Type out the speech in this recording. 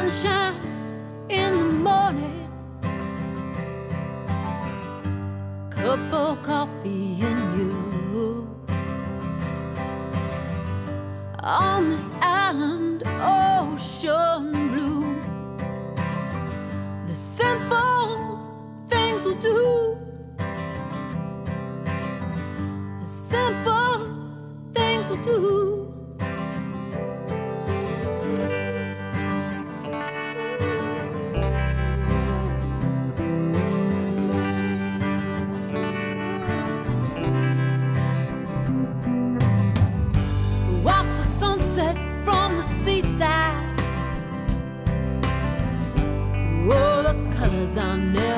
sunshine in the morning, cup of coffee and you. On this island, ocean blue, the simple things we'll do, the simple things we'll do. Sunset from the seaside, oh, the colors on it.